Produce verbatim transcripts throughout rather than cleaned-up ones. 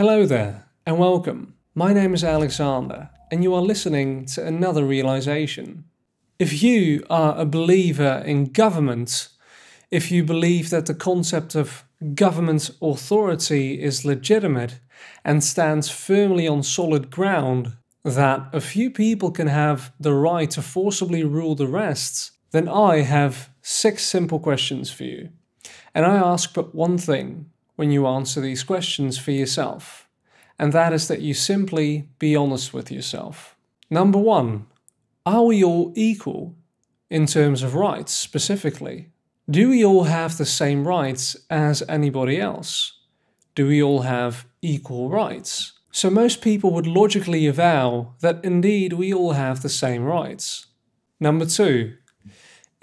Hello there, and welcome. My name is Alexander, and you are listening to another realization. If you are a believer in government, if you believe that the concept of government authority is legitimate and stands firmly on solid ground, that a few people can have the right to forcibly rule the rest, then I have six simple questions for you. And I ask but one thing when you answer these questions for yourself, and that is that you simply be honest with yourself. Number one, are we all equal in terms of rights specifically? Do we all have the same rights as anybody else? Do we all have equal rights? So most people would logically avow that indeed we all have the same rights. Number two,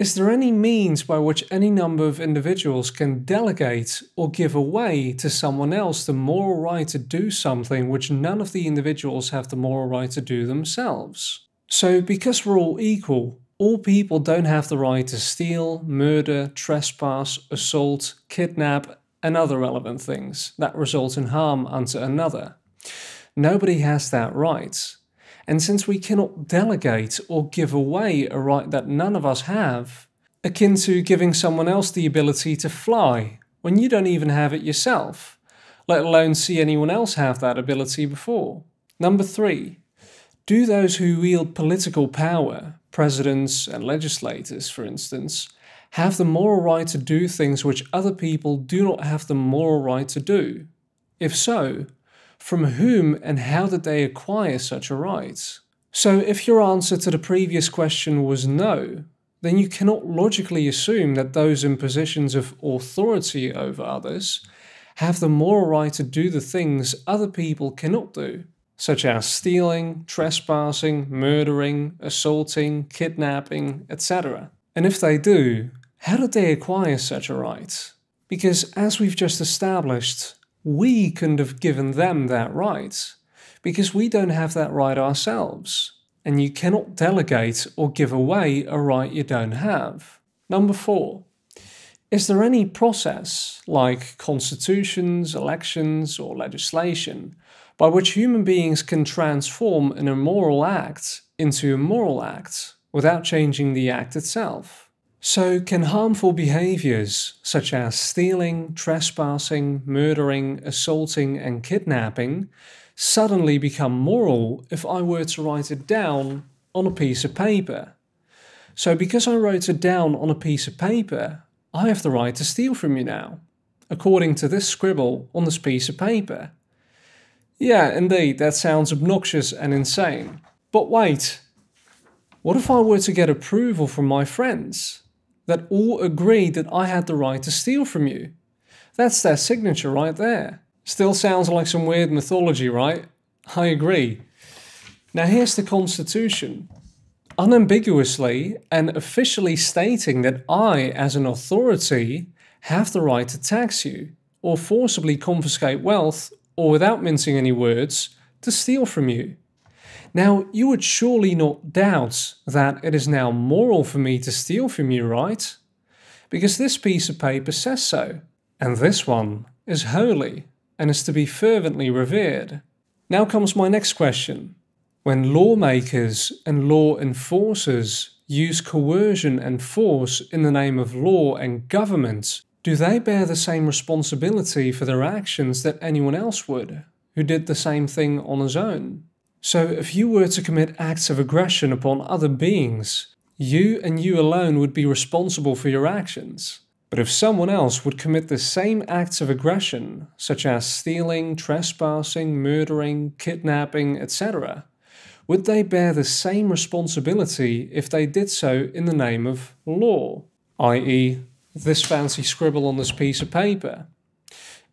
is there any means by which any number of individuals can delegate or give away to someone else the moral right to do something which none of the individuals have the moral right to do themselves? So because we're all equal, all people don't have the right to steal, murder, trespass, assault, kidnap, and other relevant things that result in harm unto another. Nobody has that right. And since we cannot delegate or give away a right that none of us have, akin to giving someone else the ability to fly when you don't even have it yourself, let alone see anyone else have that ability before. Number three, do those who wield political power, presidents and legislators, for instance, have the moral right to do things which other people do not have the moral right to do? If so, from whom and how did they acquire such a right? So if your answer to the previous question was no, then you cannot logically assume that those in positions of authority over others have the moral right to do the things other people cannot do, such as stealing, trespassing, murdering, assaulting, kidnapping, et cetera. And if they do, how did they acquire such a right? Because as we've just established, we couldn't have given them that right, because we don't have that right ourselves, and you cannot delegate or give away a right you don't have. Number four, is there any process, like constitutions, elections, or legislation, by which human beings can transform an immoral act into a moral act without changing the act itself? So can harmful behaviours such as stealing, trespassing, murdering, assaulting and kidnapping suddenly become moral if I were to write it down on a piece of paper? So because I wrote it down on a piece of paper, I have the right to steal from you now, according to this scribble on this piece of paper. Yeah, indeed, that sounds obnoxious and insane. But wait, what if I were to get approval from my friends? That all agreed that I had the right to steal from you. That's their signature right there. Still sounds like some weird mythology, right? I agree. Now here's the Constitution, unambiguously and officially stating that I, as an authority, have the right to tax you, or forcibly confiscate wealth, or without mincing any words, to steal from you. Now, you would surely not doubt that it is now moral for me to steal from you, right? Because this piece of paper says so, and this one is holy and is to be fervently revered. Now comes my next question. When lawmakers and law enforcers use coercion and force in the name of law and government, do they bear the same responsibility for their actions that anyone else would, who did the same thing on his own? So if you were to commit acts of aggression upon other beings, you and you alone would be responsible for your actions. But if someone else would commit the same acts of aggression, such as stealing, trespassing, murdering, kidnapping, et cetera, would they bear the same responsibility if they did so in the name of law, that is this fancy scribble on this piece of paper?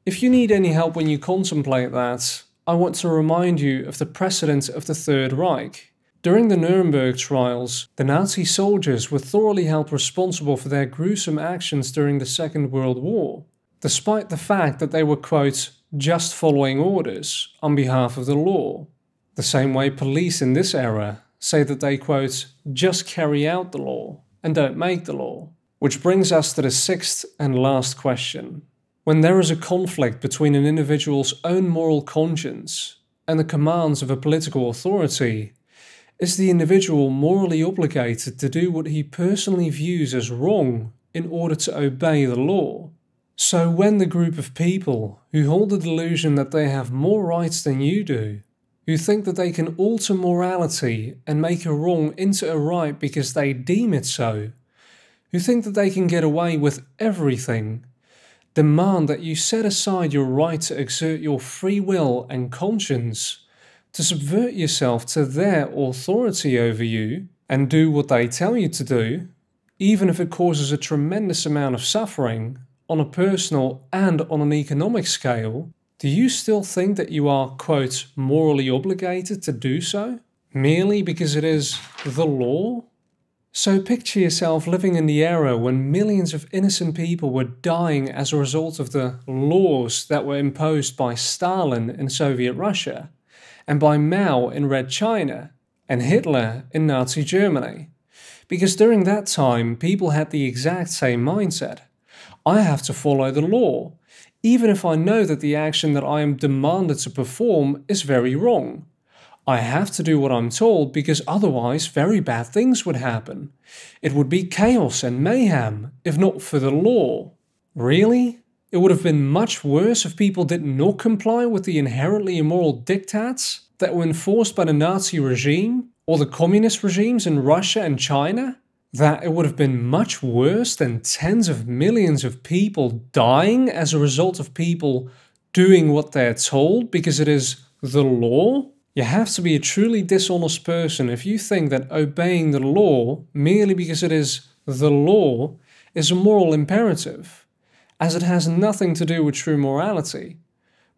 If you need any help when you contemplate that, I want to remind you of the precedent of the Third Reich. During the Nuremberg trials, the Nazi soldiers were thoroughly held responsible for their gruesome actions during the Second World War, despite the fact that they were, quote, just following orders on behalf of the law. The same way police in this era say that they, quote, just carry out the law and don't make the law. Which brings us to the sixth and last question. When there is a conflict between an individual's own moral conscience and the commands of a political authority, is the individual morally obligated to do what he personally views as wrong in order to obey the law? So when the group of people who hold the delusion that they have more rights than you do, who think that they can alter morality and make a wrong into a right because they deem it so, who think that they can get away with everything, demand that you set aside your right to exert your free will and conscience, to subvert yourself to their authority over you and do what they tell you to do, even if it causes a tremendous amount of suffering on a personal and on an economic scale, do you still think that you are, quote, morally obligated to do so, merely because it is the law? So picture yourself living in the era when millions of innocent people were dying as a result of the laws that were imposed by Stalin in Soviet Russia, and by Mao in Red China, and Hitler in Nazi Germany. Because during that time, people had the exact same mindset. I have to follow the law, even if I know that the action that I am demanded to perform is very wrong. I have to do what I'm told because otherwise very bad things would happen. It would be chaos and mayhem, if not for the law. Really? It would have been much worse if people did not comply with the inherently immoral diktats that were enforced by the Nazi regime or the communist regimes in Russia and China? That it would have been much worse than tens of millions of people dying as a result of people doing what they're told because it is the law? You have to be a truly dishonest person if you think that obeying the law, merely because it is the law, is a moral imperative, as it has nothing to do with true morality,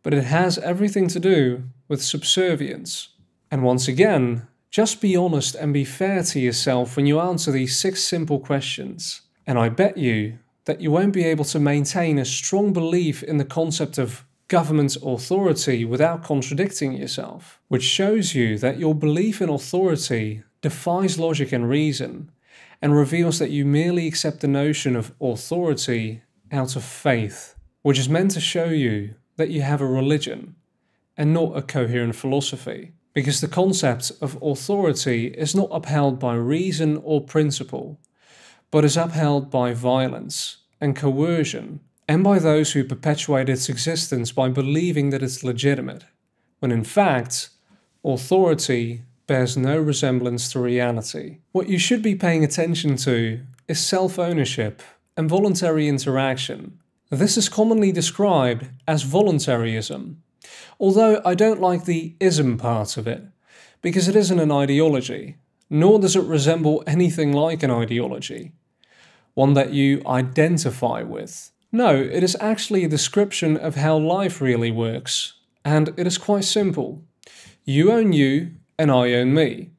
but it has everything to do with subservience. And once again, just be honest and be fair to yourself when you answer these six simple questions, and I bet you that you won't be able to maintain a strong belief in the concept of government authority without contradicting yourself, which shows you that your belief in authority defies logic and reason, and reveals that you merely accept the notion of authority out of faith, which is meant to show you that you have a religion, and not a coherent philosophy, because the concept of authority is not upheld by reason or principle, but is upheld by violence and coercion, and by those who perpetuate its existence by believing that it's legitimate, when in fact, authority bears no resemblance to reality. What you should be paying attention to is self-ownership and voluntary interaction. This is commonly described as voluntaryism, although I don't like the ism part of it, because it isn't an ideology, nor does it resemble anything like an ideology, one that you identify with. No, it is actually a description of how life really works, and it is quite simple. You own you, and I own me.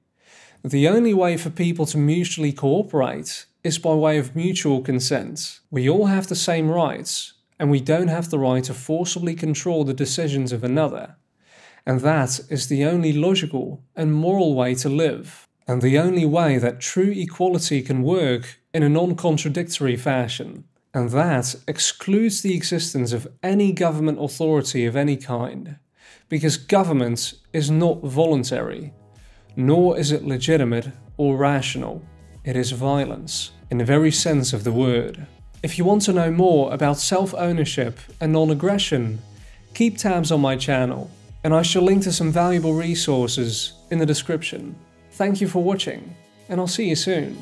The only way for people to mutually cooperate is by way of mutual consent. We all have the same rights, and we don't have the right to forcibly control the decisions of another. And that is the only logical and moral way to live, and the only way that true equality can work in a non-contradictory fashion. And that excludes the existence of any government authority of any kind, because government is not voluntary, nor is it legitimate or rational. It is violence, in the very sense of the word. If you want to know more about self-ownership and non-aggression, keep tabs on my channel, and I shall link to some valuable resources in the description. Thank you for watching, and I'll see you soon.